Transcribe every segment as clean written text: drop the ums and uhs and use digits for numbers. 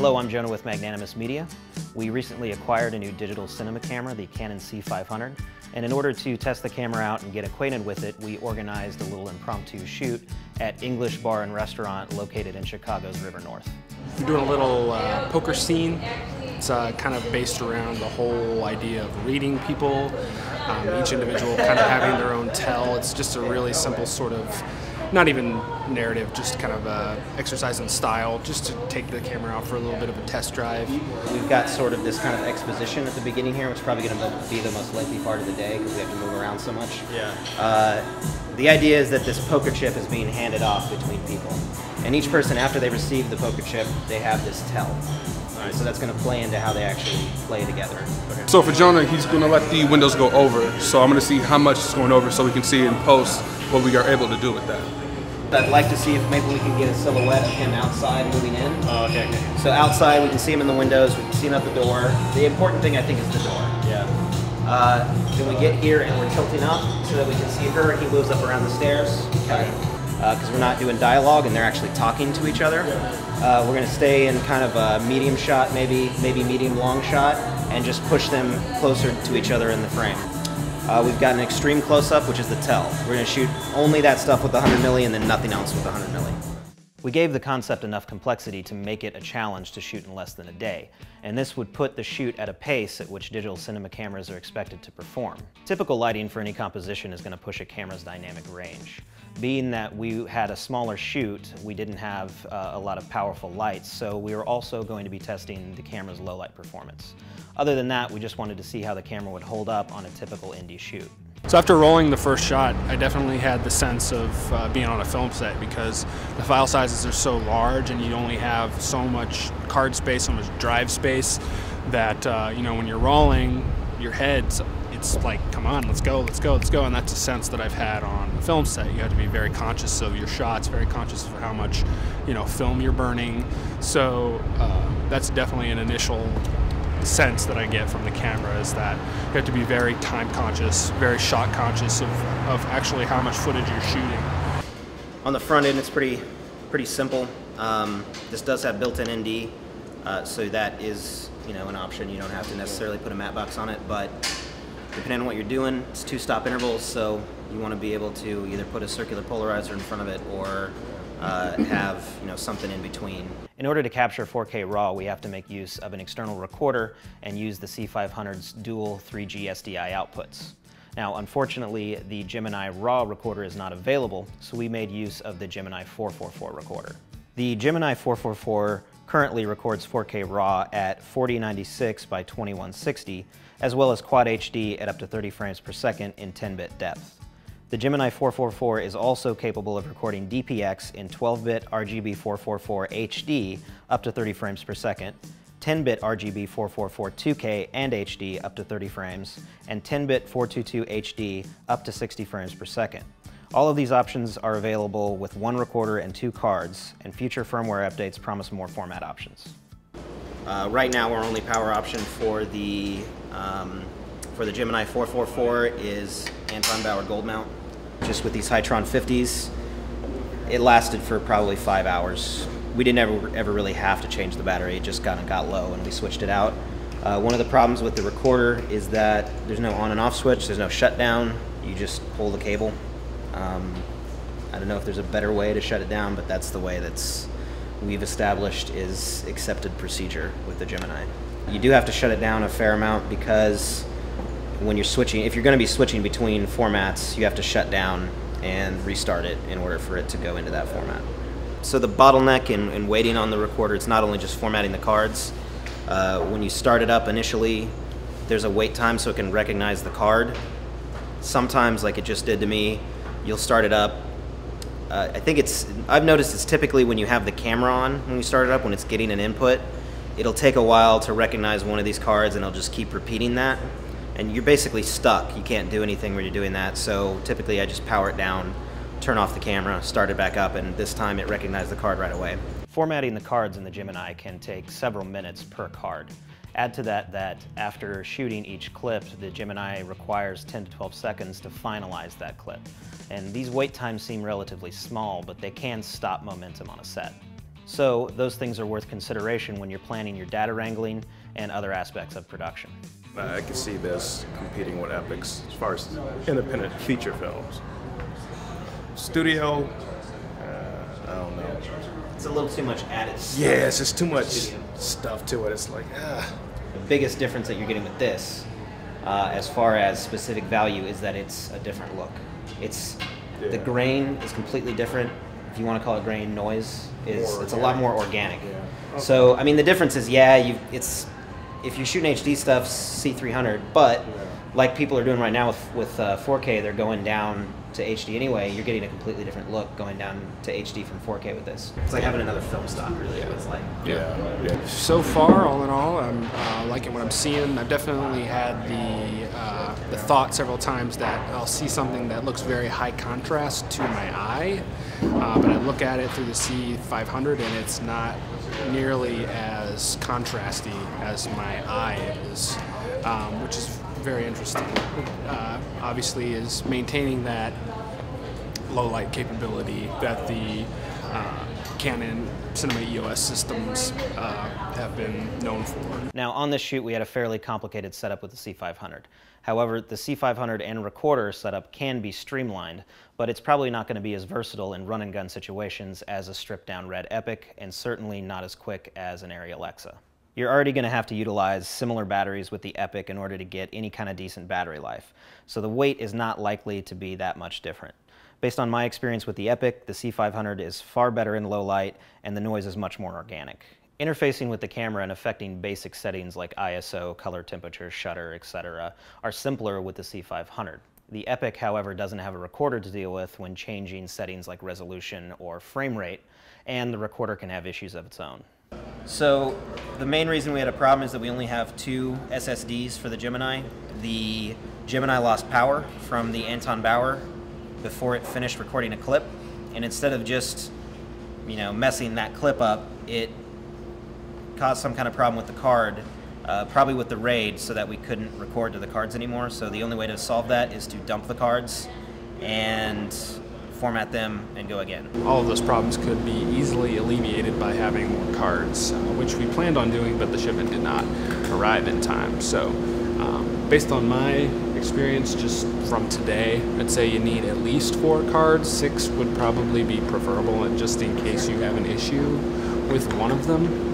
Hello, I'm Jonah with Magnanimous Media. We recently acquired a new digital cinema camera, the Canon C500, and in order to test the camera out and get acquainted with it, we organized a little impromptu shoot at English Bar and Restaurant located in Chicago's River North. We're doing a little poker scene. It's kind of based around the whole idea of reading people, each individual kind of having their own tell. It's just a really simple sort of, not even narrative, just kind of a exercise in style, just to take the camera out for a little bit of a test drive. We've got sort of this kind of exposition at the beginning here, which is probably going to be the most lengthy part of the day because we have to move around so much. Yeah. The idea is that this poker chip is being handed off between people. And each person, after they receive the poker chip, they have this tell. Right, so that's going to play into how they actually play together. Okay. So for Jonah, he's going to let the windows go over. So I'm going to see how much is going over so we can see in post what we are able to do with that. I'd like to see if maybe we can get a silhouette of him outside moving in. Oh, okay, okay. So outside, we can see him in the windows, we can see him at the door. The important thing, I think, is the door. Yeah. Then we get here and we're tilting up so that we can see her. He moves up around the stairs. Okay. Because we're not doing dialogue and they're actually talking to each other. We're going to stay in kind of a medium shot, maybe medium long shot, and just push them closer to each other in the frame. We've got an extreme close-up, which is the tell. We're going to shoot only that stuff with the 100 milli and then nothing else with the 100 milli. We gave the concept enough complexity to make it a challenge to shoot in less than a day, and this would put the shoot at a pace at which digital cinema cameras are expected to perform. Typical lighting for any composition is going to push a camera's dynamic range. Being that we had a smaller shoot, we didn't have a lot of powerful lights, so we were also going to be testing the camera's low light performance. Other than that, we just wanted to see how the camera would hold up on a typical indie shoot. So after rolling the first shot, I definitely had the sense of being on a film set because the file sizes are so large and you only have so much card space, so much drive space that, you know, when you're rolling your heads, it's like, come on, let's go, let's go, let's go. And that's a sense that I've had on the film set. You have to be very conscious of your shots, very conscious of how much, you know, film you're burning. So that's definitely an initial sense that I get from the camera, is that you have to be very time conscious, very shot conscious of actually how much footage you're shooting. On the front end, it's pretty simple. This does have built-in ND, so that is, you know, an option. You don't have to necessarily put a matte box on it, but depending on what you're doing, it's 2-stop intervals, so you want to be able to either put a circular polarizer in front of it or have, you know, something in between. In order to capture 4K RAW, we have to make use of an external recorder and use the C500's dual 3G SDI outputs. Now, unfortunately, the Gemini RAW recorder is not available, so we made use of the Gemini 4:4:4 recorder. The Gemini 4:4:4 currently records 4K RAW at 4096 by 2160, as well as Quad HD at up to 30 frames per second in 10-bit depth. The Gemini 4:4:4 is also capable of recording DPX in 12-bit RGB 4:4:4 HD up to 30 frames per second, 10-bit RGB 4:4:4 2K and HD up to 30 frames, and 10-bit 422 HD up to 60 frames per second. All of these options are available with one recorder and 2 cards, and future firmware updates promise more format options. Right now, our only power option for the Gemini 4:4:4 is Anton Bauer Goldmount. Just with these Hytron 50s, it lasted for probably 5 hours. We didn't ever really have to change the battery. It just kind of got low and we switched it out. One of the problems with the recorder is that there's no on and off switch, there's no shutdown. You just pull the cable. I don't know if there's a better way to shut it down, but that's the way that's we've established is accepted procedure with the Gemini. You do have to shut it down a fair amount because when you're switching, if you're going to be switching between formats, you have to shut down and restart it in order for it to go into that format. So the bottleneck in waiting on the recorder, it's not only just formatting the cards. When you start it up initially, there's a wait time so it can recognize the card. Sometimes, like it just did to me, you'll start it up. I think I've noticed it's typically when you have the camera on when you start it up, when it's getting an input, it'll take a while to recognize one of these cards and it'll just keep repeating that. And you're basically stuck. You can't do anything when you're doing that. So typically I just power it down, turn off the camera, start it back up, and this time it recognized the card right away. Formatting the cards in the Gemini can take several minutes per card. Add to that that after shooting each clip, the Gemini requires 10 to 12 seconds to finalize that clip. And these wait times seem relatively small, but they can stop momentum on a set. So those things are worth consideration when you're planning your data wrangling and other aspects of production. I could see this competing with Epic's as far as independent feature films. Studio, I don't know. It's a little too much added stuff. Yeah, it's just too much stuff to it. It's like, The biggest difference that you're getting with this, as far as specific value, is that it's a different look. It's the grain is completely different. If you want to call it grain, noise is it's a lot more organic. Yeah. Okay. So I mean, the difference is if you're shooting HD stuff, C300, but like people are doing right now with 4K, they're going down to HD anyway. You're getting a completely different look going down to HD from 4K with this. It's like having another film stock, really. Yeah. It's like So far, all in all, I'm liking what I'm seeing. I've definitely had the thought several times that I'll see something that looks very high contrast to my eye, but I look at it through the C500 and it's not nearly as contrasty as my eye is, which is very interesting. Obviously is maintaining that low light capability that the Canon Cinema EOS systems have been known for. Now on this shoot we had a fairly complicated setup with the C500. However, the C500 and recorder setup can be streamlined, but it's probably not going to be as versatile in run and gun situations as a stripped down Red Epic, and certainly not as quick as an Arri Alexa. You're already going to have to utilize similar batteries with the Epic in order to get any kind of decent battery life, so the weight is not likely to be that much different. Based on my experience with the Epic, the C500 is far better in low light and the noise is much more organic. Interfacing with the camera and affecting basic settings like ISO, color temperature, shutter, etc. are simpler with the C500. The Epic, however, doesn't have a recorder to deal with when changing settings like resolution or frame rate, and the recorder can have issues of its own. So the main reason we had a problem is that we only have 2 SSDs for the Gemini. The Gemini lost power from the Anton Bauer before it finished recording a clip, and instead of just, you know, messing that clip up, it caused some kind of problem with the card, probably with the RAID, so that we couldn't record to the cards anymore. So the only way to solve that is to dump the cards and format them and go again. All of those problems could be easily alleviated by having more cards, which we planned on doing, but the shipment did not arrive in time. So based on my experience just from today, I'd say you need at least 4 cards. 6 would probably be preferable, and just in case you have an issue with one of them,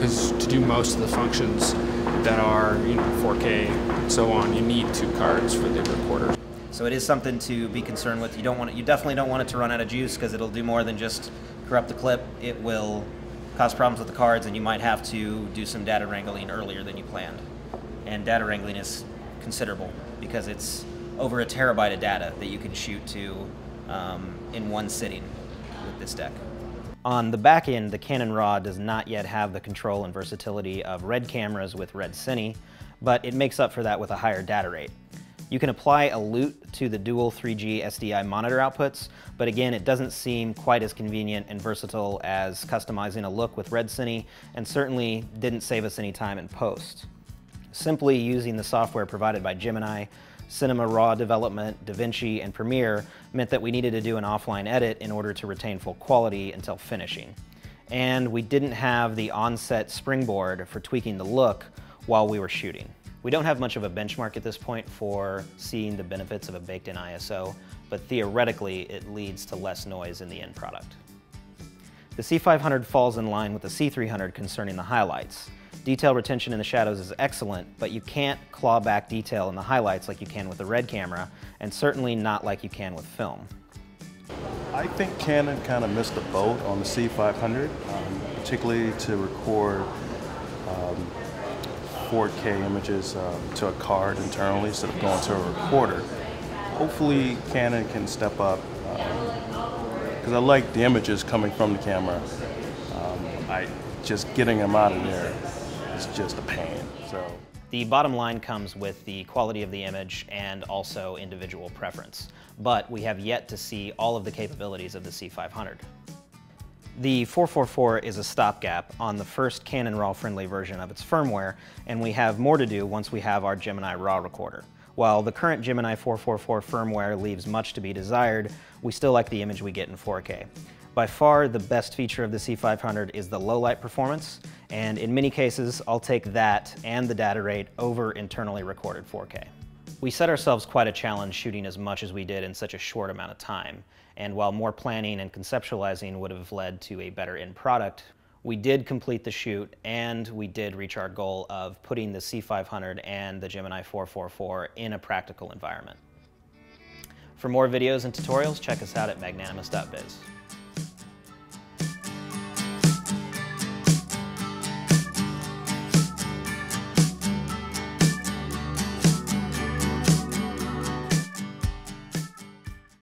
because to do most of the functions that are, you know, 4K and so on, you need 2 cards for the recorder. So it is something to be concerned with. You don't want it, you definitely don't want it to run out of juice, because it'll do more than just corrupt the clip. It will cause problems with the cards, and you might have to do some data wrangling earlier than you planned. And data wrangling is considerable, because it's over a terabyte of data that you can shoot to in one sitting with this deck. On the back end, the Canon RAW does not yet have the control and versatility of RED cameras with RED Cine, but it makes up for that with a higher data rate. You can apply a LUT to the dual 3G SDI monitor outputs, but again, it doesn't seem quite as convenient and versatile as customizing a look with Red Cine, and certainly didn't save us any time in post. Simply using the software provided by Gemini, Cinema Raw Development, DaVinci, and Premiere meant that we needed to do an offline edit in order to retain full quality until finishing. And we didn't have the on-set springboard for tweaking the look while we were shooting. We don't have much of a benchmark at this point for seeing the benefits of a baked-in ISO, but theoretically it leads to less noise in the end product. The C500 falls in line with the C300 concerning the highlights. Detail retention in the shadows is excellent, but you can't claw back detail in the highlights like you can with the RED camera, and certainly not like you can with film. I think Canon kind of missed the boat on the C500, particularly to record 4K images to a card internally instead of going to a recorder. Hopefully Canon can step up, because I like the images coming from the camera. Just getting them out of there is just a pain. So the bottom line comes with the quality of the image and also individual preference, but we have yet to see all of the capabilities of the C500. The 4:4:4 is a stopgap on the first Canon RAW-friendly version of its firmware, and we have more to do once we have our Gemini RAW recorder. While the current Gemini 4:4:4 firmware leaves much to be desired, we still like the image we get in 4K. By far the best feature of the C500 is the low light performance, and in many cases I'll take that and the data rate over internally recorded 4K. We set ourselves quite a challenge shooting as much as we did in such a short amount of time, and while more planning and conceptualizing would have led to a better end product, we did complete the shoot and we did reach our goal of putting the C500 and the Gemini 4:4:4 in a practical environment. For more videos and tutorials, check us out at magnanimous.biz.